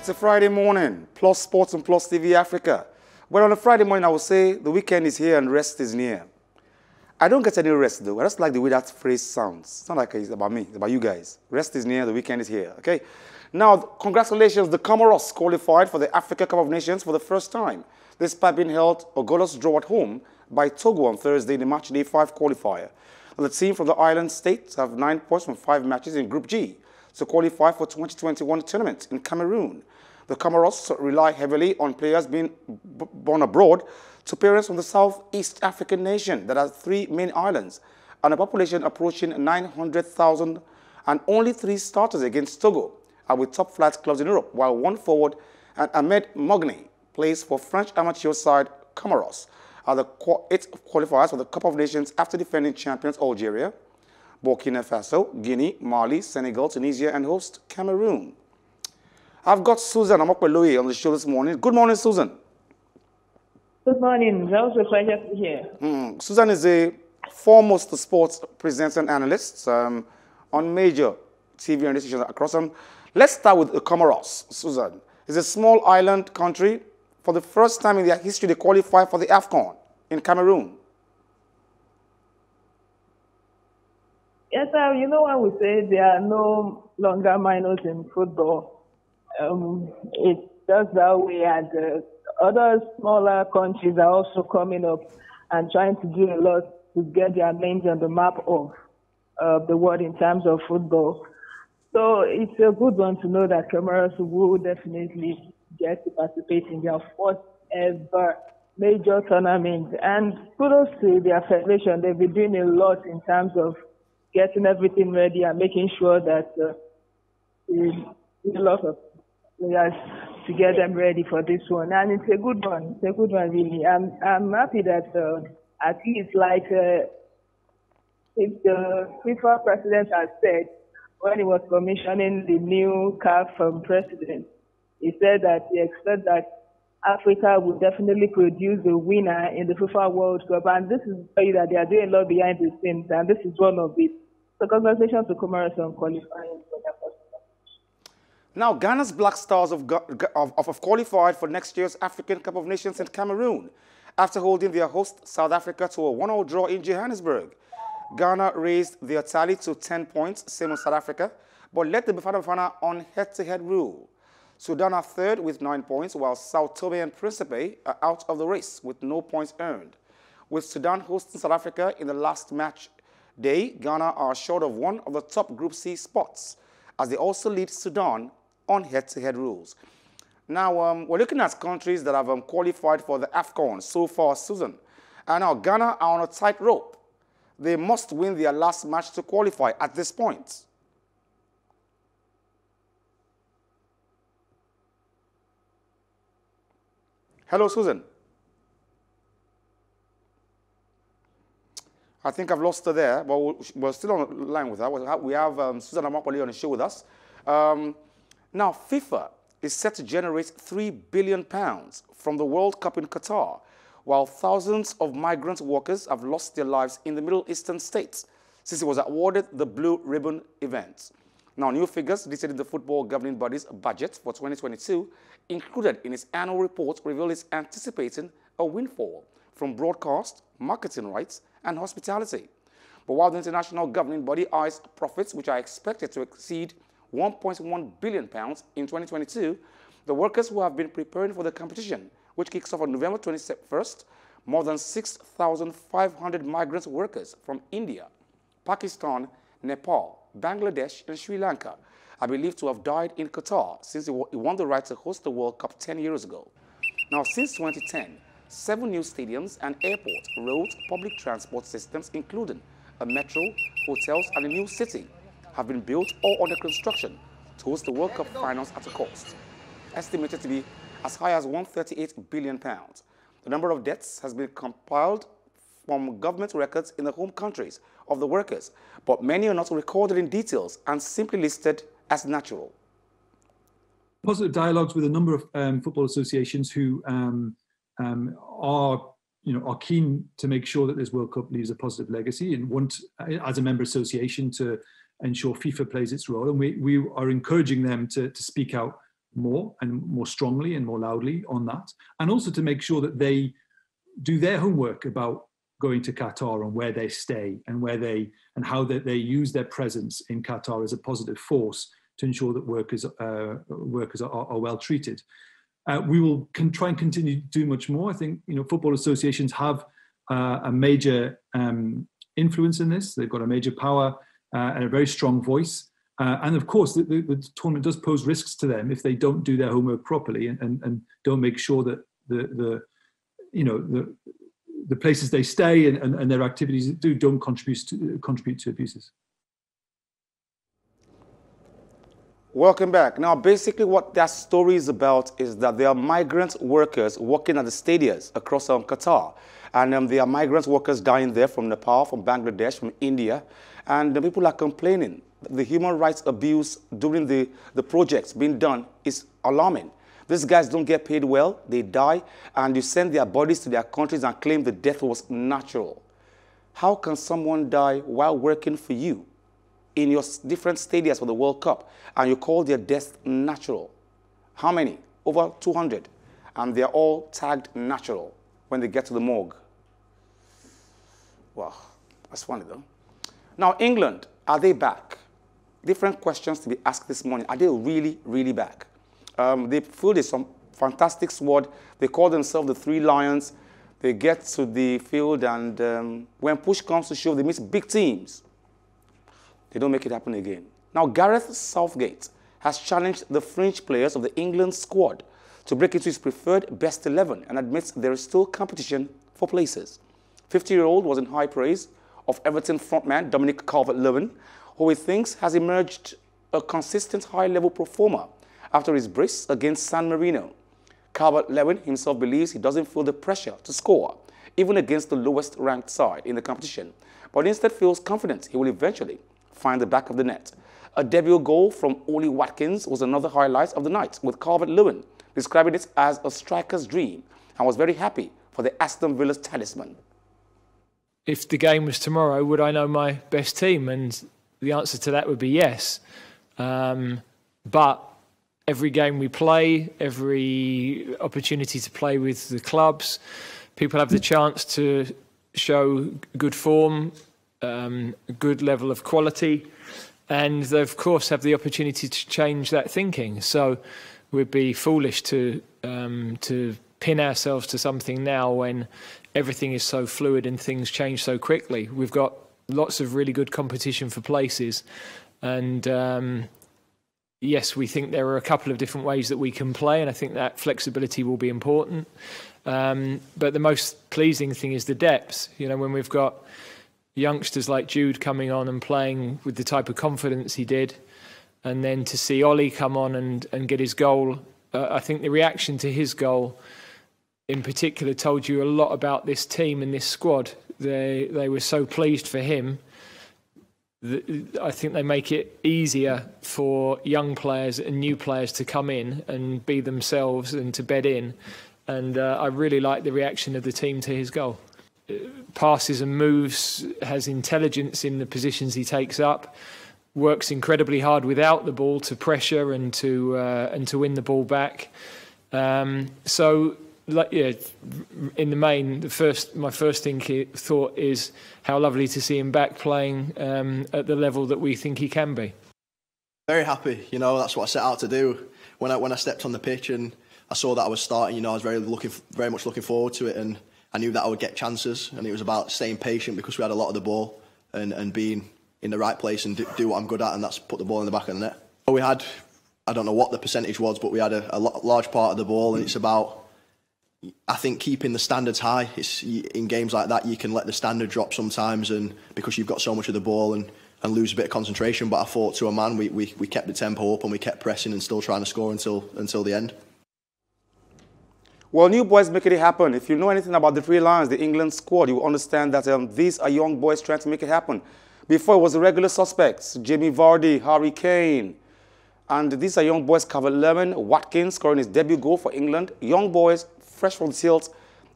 It's a Friday morning, Plus Sports and Plus TV Africa. But on a Friday morning, I will say the weekend is here and rest is near. I don't get any rest, though. I just like the way that phrase sounds. It's not like it's about me, it's about you guys. Rest is near, the weekend is here, okay? Now, congratulations, the Comoros qualified for the Africa Cup of Nations for the first time. Despite being held a goalless draw at home by Togo on Thursday in the match day 5 qualifier. The team from the island states have 9 points from 5 matches in Group G to qualify for 2021 tournament in Cameroon. The Comoros rely heavily on players being born abroad to parents from the Southeast African nation that has 3 main islands and a population approaching 900,000 and only 3 starters against Togo are with top-flight clubs in Europe, while 1 forward and Ahmed Mogni plays for French amateur side Comoros are the 8 qualifiers for the Cup of Nations after defending champions Algeria, Burkina Faso, Guinea, Mali, Senegal, Tunisia, and host Cameroon. I've got Susan Omopeloye on the show this morning. Good morning, Susan. Good morning. That was a pleasure to be here. Susan is a foremost sports presenter and analyst on major TV and stations across them. Let's start with the Comoros, Susan. It's a small island country. For the first time in their history, they qualify for the AFCON in Cameroon. Yes, you know what we say, there are no longer minors in football. It's just that way, and other smaller countries are also coming up and trying to do a lot to get their names on the map of the world in terms of football. So it's a good one to know that Comoros will definitely get to participate in their 4th ever major tournament. And kudos to their federation. They've been doing a lot in terms of getting everything ready and making sure that there's a lot of players to get them ready for this one. And it's a good one. It's a good one, really. I'm happy that at least, like if the FIFA president has said when he was commissioning the new CAF president, he said that he expects that Africa will definitely produce a winner in the FIFA World Cup. And this is that they are doing a lot behind the scenes, and this is one of it. So congratulations to Comoros on qualifying for that first time. Now, Ghana's Black Stars have qualified for next year's African Cup of Nations in Cameroon after holding their host South Africa to a 1-0 draw in Johannesburg. Ghana raised their tally to 10 points, same as South Africa, but led the Bafana Bafana on head-to-head rule. Sudan are 3rd with 9 points, while South Tome and Principe are out of the race with no points earned. With Sudan hosting South Africa in the last match day, Ghana are short of one of the top Group C spots, as they also lead Sudan on head-to-head rules. Now, we're looking at countries that have qualified for the AFCON so far, Susan. And now Ghana are on a tightrope. They must win their last match to qualify at this point. Hello, Susan. I think I've lost her there, but we're still on the line with her. We have Susan Omopeloye on the show with us. Now, FIFA is set to generate £3 billion from the World Cup in Qatar, while thousands of migrant workers have lost their lives in the Middle Eastern states since it was awarded the Blue Ribbon event. Now, new figures detailing the football governing body's budget for 2022 included in its annual report reveal it's anticipating a windfall from broadcast, marketing rights, and hospitality. But while the international governing body eyes profits which are expected to exceed £1.1 billion in 2022, the workers who have been preparing for the competition, which kicks off on November 21st, more than 6,500 migrant workers from India, Pakistan, Nepal, Bangladesh and Sri Lanka are believed to have died in Qatar since it won the right to host the World Cup 10 years ago. Now, since 2010, 7 new stadiums and airports, roads, public transport systems, including a metro, hotels, and a new city, have been built or under construction to host the World Cup finals at a cost estimated to be as high as £138 billion. The number of deaths has been compiled from government records in the home countries of the workers, but many are not recorded in details and simply listed as natural. Positive dialogues with a number of football associations who are keen to make sure that this World Cup leaves a positive legacy and want, as a member association, to ensure FIFA plays its role. And we are encouraging them to speak out more and more strongly and more loudly on that, and also to make sure that they do their homework about going to Qatar and where they stay and where they and how they use their presence in Qatar as a positive force to ensure that workers are well treated. We will try and continue to do much more. I think football associations have a major influence in this. They've got a major power and a very strong voice. And of course, the tournament does pose risks to them if they don't do their homework properly and don't make sure that the places they stay and their activities don't contribute to abuses. Welcome back. Now, basically what that story is about is that there are migrant workers working at the stadiums across Qatar. And there are migrant workers dying there from Nepal, from Bangladesh, from India. And the people are complaining that the human rights abuse during the projects being done is alarming. These guys don't get paid well, they die, and you send their bodies to their countries and claim the death was natural. How can someone die while working for you in your different stadiums for the World Cup, and you call their death natural? How many? Over 200. And they're all tagged natural when they get to the morgue. Wow, that's funny though. Now, England, are they back? Different questions to be asked this morning. Are they really, really back? They fielded some fantastic squad. They call themselves the Three Lions. They get to the field, and when push comes to shove, they miss big teams. They don't make it happen again. Now, Gareth Southgate has challenged the fringe players of the England squad to break into his preferred best 11 and admits there is still competition for places. 50-year-old was in high praise of Everton frontman Dominic Calvert-Lewin, who he thinks has emerged a consistent high-level performer after his brace against San Marino. Calvert-Lewin himself believes he doesn't feel the pressure to score, even against the lowest-ranked side in the competition, but instead feels confident he will eventually find the back of the net. A debut goal from Ollie Watkins was another highlight of the night, with Calvert-Lewin describing it as a striker's dream and was very happy for the Aston Villa's talisman. If the game was tomorrow, would I know my best team? And the answer to that would be yes. But every game we play, every opportunity to play with the clubs, people have the chance to show good form, good level of quality, and they of course have the opportunity to change that thinking. So we'd be foolish to pin ourselves to something now when everything is so fluid and things change so quickly. We've got lots of really good competition for places, and yes, we think there are a couple of different ways that we can play, and I think that flexibility will be important. But the most pleasing thing is the depth. When we've got youngsters like Jude coming on and playing with the type of confidence he did, and then to see Ollie come on and get his goal, I think the reaction to his goal in particular told you a lot about this team and this squad. They were so pleased for him. I think they make it easier for young players and new players to come in and be themselves and to bed in, and I really like the reaction of the team to his goal. Passes and moves, has intelligence in the positions he takes up, works incredibly hard without the ball to pressure and to win the ball back. So, yeah, in the main, my first thought is how lovely to see him back playing at the level that we think he can be. Very happy, that's what I set out to do when I stepped on the pitch and I saw that I was starting. I was very much looking forward to it, and I knew that I would get chances, and it was about staying patient because we had a lot of the ball and being in the right place and do what I'm good at, and that's put the ball in the back of the net. We had, I don't know what the percentage was, but we had a large part of the ball, and it's about, I think, keeping the standards high. It's, in games like that, you can let the standard drop sometimes and because you've got so much of the ball and lose a bit of concentration, but I thought to a man, we kept the tempo up and we kept pressing and still trying to score until the end. Well, new boys making it happen. If you know anything about the Three Lions, the England squad, you will understand that these are young boys trying to make it happen. Before, it was the regular suspects, Jamie Vardy, Harry Kane. And these are young boys, Calvert-Lewin, Watkins scoring his debut goal for England. Young boys, fresh from the field,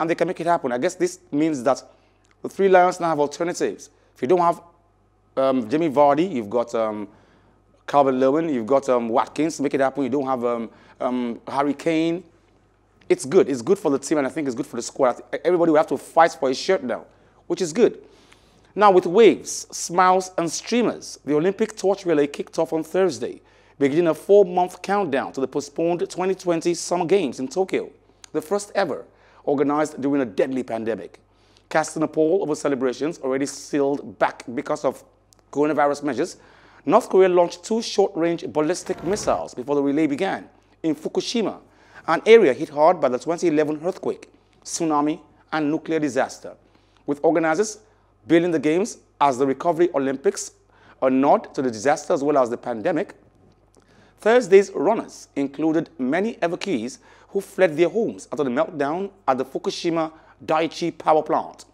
and they can make it happen. I guess this means that the Three Lions now have alternatives. If you don't have Jamie Vardy, you've got Calvert-Lewin, you've got Watkins to make it happen. You don't have Harry Kane. It's good. It's good for the team, and I think it's good for the squad. Everybody will have to fight for a shirt now, which is good. Now, with waves, smiles, and streamers, the Olympic torch relay kicked off on Thursday, beginning a four-month countdown to the postponed 2020 Summer Games in Tokyo, the first ever, organized during a deadly pandemic. Casting a pall over celebrations already sealed back because of coronavirus measures, North Korea launched two short-range ballistic missiles before the relay began in Fukushima, an area hit hard by the 2011 earthquake, tsunami, and nuclear disaster, with organizers billing the Games as the Recovery Olympics, a nod to the disaster as well as the pandemic. Thursday's runners included many evacuees who fled their homes after the meltdown at the Fukushima Daiichi power plant.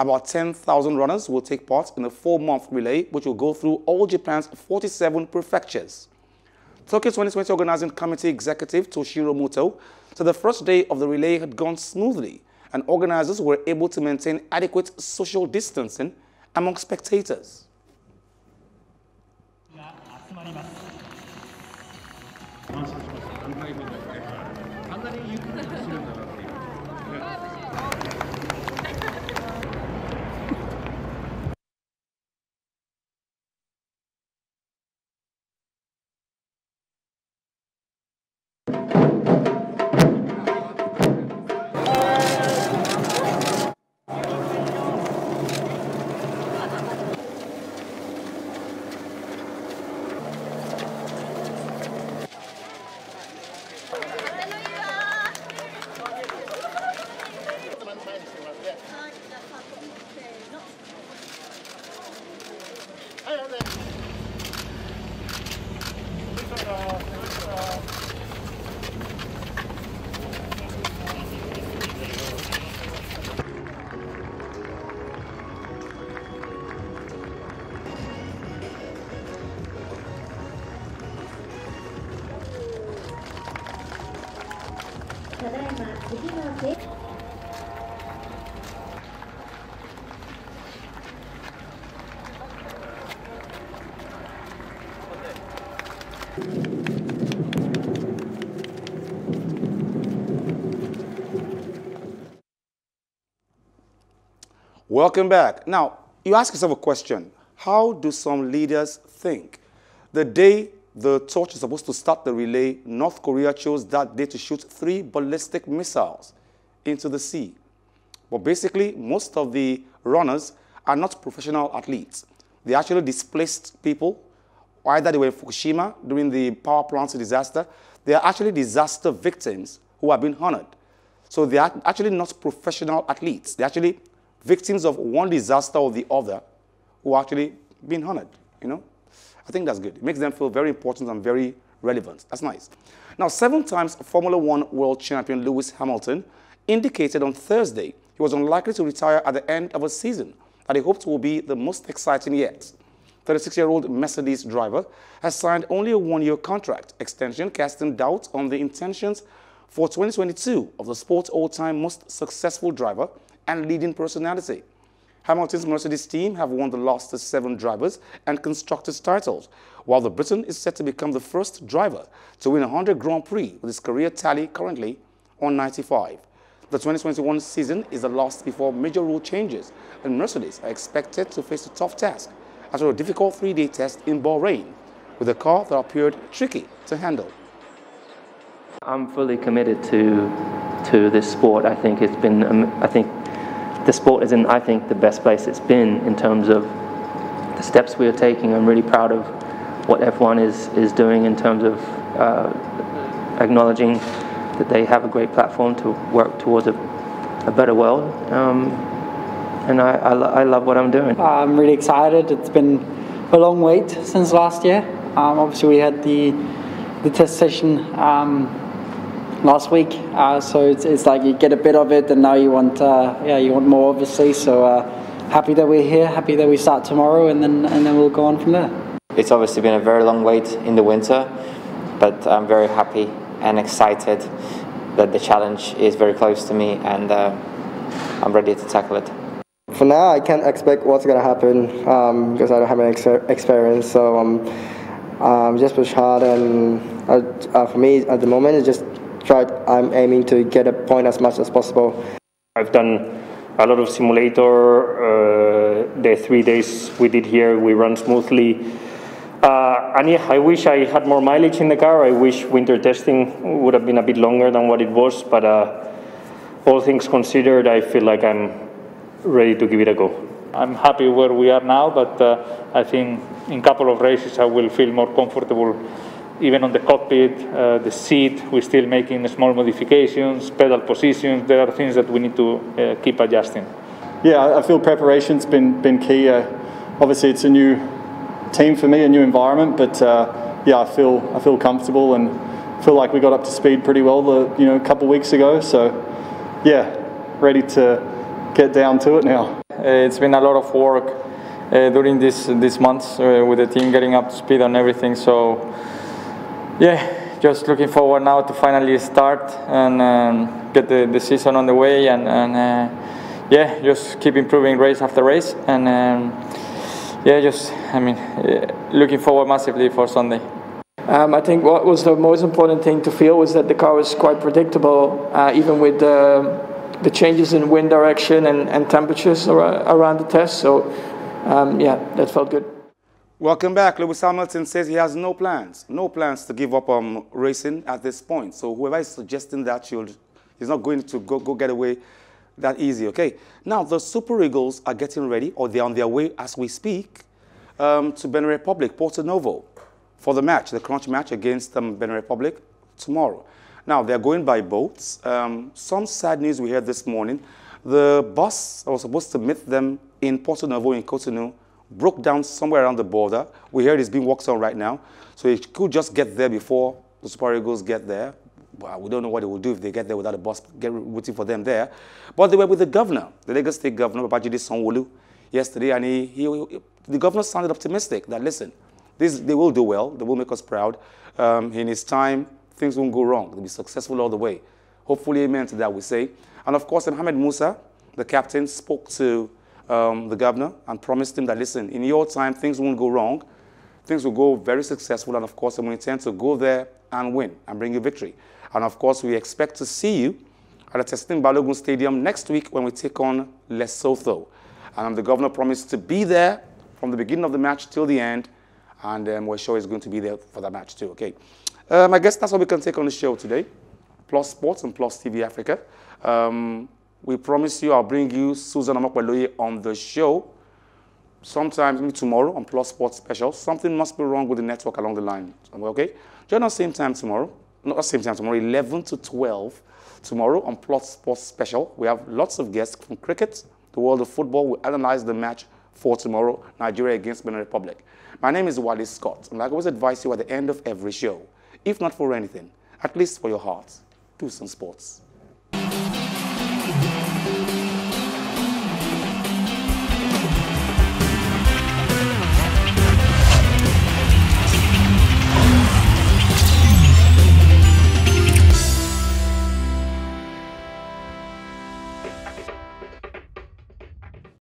About 10,000 runners will take part in a four-month relay, which will go through all Japan's 47 prefectures. Tokyo 2020 Organizing Committee Executive Toshiro Muto said the first day of the relay had gone smoothly, and organizers were able to maintain adequate social distancing among spectators. Welcome back. Now, you ask yourself a question. How do some leaders think? The day the torch is supposed to start the relay, North Korea chose that day to shoot three ballistic missiles into the sea. But basically, most of the runners are not professional athletes. They are actually displaced people. Either they were in Fukushima during the power plant disaster. They are actually disaster victims who have been honored. So they are actually not professional athletes. They're actually victims of one disaster or the other who are actually being honored, you know? I think that's good. It makes them feel very important and very relevant. That's nice. Now, 7-time Formula One world champion Lewis Hamilton indicated on Thursday he was unlikely to retire at the end of a season that he hoped will be the most exciting yet. 36-year-old Mercedes driver has signed only a one-year contract extension, casting doubt on the intentions for 2022 of the sport's all-time most successful driver and leading personality. Hamilton's Mercedes team have won the last 7 drivers and constructors titles, while the Briton is set to become the first driver to win 100 Grand Prix, with his career tally currently on 95. The 2021 season is the last before major rule changes, and Mercedes are expected to face a tough task after a difficult 3-day test in Bahrain, with a car that appeared tricky to handle. I'm fully committed to this sport. I think it's been, the sport is in, I think, the best place it's been in terms of the steps we are taking. I'm really proud of what F1 is doing in terms of acknowledging that they have a great platform to work towards a better world. And I love what I'm doing. I'm really excited. It's been a long wait since last year. Obviously, we had the test session last week, so it's like you get a bit of it, and now you want, yeah, you want more, obviously. So happy that we're here, happy that we start tomorrow, and then we'll go on from there. It's obviously been a very long wait in the winter, but I'm very happy and excited that the challenge is very close to me, and I'm ready to tackle it. For now, I can't expect what's going to happen because I don't have any experience. So Just push hard, and for me at the moment, it's just I'm aiming to get a point as much as possible. I've done a lot of simulator. The 3 days we did here, we run smoothly. And yeah, I wish I had more mileage in the car. I wish winter testing would have been a bit longer than what it was. But all things considered, I feel like I'm ready to give it a go. I'm happy where we are now, but I think in a couple of races I will feel more comfortable. Even on the cockpit, the seat, we're still making small modifications, pedal positions. There are things that we need to keep adjusting. Yeah, I feel preparation's been key. Obviously, it's a new team for me, a new environment, but yeah, I feel comfortable and feel like we got up to speed pretty well, a couple of weeks ago. So yeah, ready to get down to it now. It's been a lot of work during these months with the team getting up to speed on everything. So. Yeah, just looking forward now to finally start and get the season on the way, and yeah, just keep improving race after race, and yeah, looking forward massively for Sunday. I think what was the most important thing to feel was that the car was quite predictable, even with the changes in wind direction and temperatures around the test, so yeah, that felt good. Welcome back. Lewis Hamilton says he has no plans to give up racing at this point. So whoever is suggesting that, he's not going to go get away that easy, okay? Now, the Super Eagles are getting ready, or they're on their way as we speak, to Benin Republic, Porto Novo, for the match, the crunch match against Benin Republic tomorrow. Now, they're going by boats. Some sad news we heard this morning. The bus that was supposed to meet them in Porto Novo in Cotonou broke down somewhere around the border. We heard it's being worked on right now, so it could just get there before the Super Eagles get there. Well, we don't know what it will do if they get there without a bus waiting for them there. But they were with the governor, the Lagos State Governor, Babajide Sanwo-Olu, yesterday, and the governor sounded optimistic that, listen, they will do well, they will make us proud. In his time, things won't go wrong. They'll be successful all the way. Hopefully, amen to that, we say. And of course, Mohamed Musa, the captain, spoke to the governor and promised him that, listen, in your time, things won't go wrong. Things will go very successful, and of course, we intend to go there and win and bring you victory. And of course, we expect to see you at the Teslim Balogun Stadium next week when we take on Lesotho. And the governor promised to be there from the beginning of the match till the end, and we're sure he's going to be there for that match too, okay? I guess that's what we can take on the show today. Plus Sports and Plus TV Africa. We promise you I'll bring you Susan Omopeloye on the show sometime, maybe tomorrow, on Plus Sports Special. Something must be wrong with the network along the line, okay? Join us same time tomorrow. Not same time tomorrow, 11 to 12 tomorrow on Plus Sports Special. We have lots of guests from cricket, the world of football. We'll analyze the match for tomorrow, Nigeria against Benin Republic. My name is Wally Scott, and I always advise you at the end of every show, if not for anything, at least for your heart, do some sports.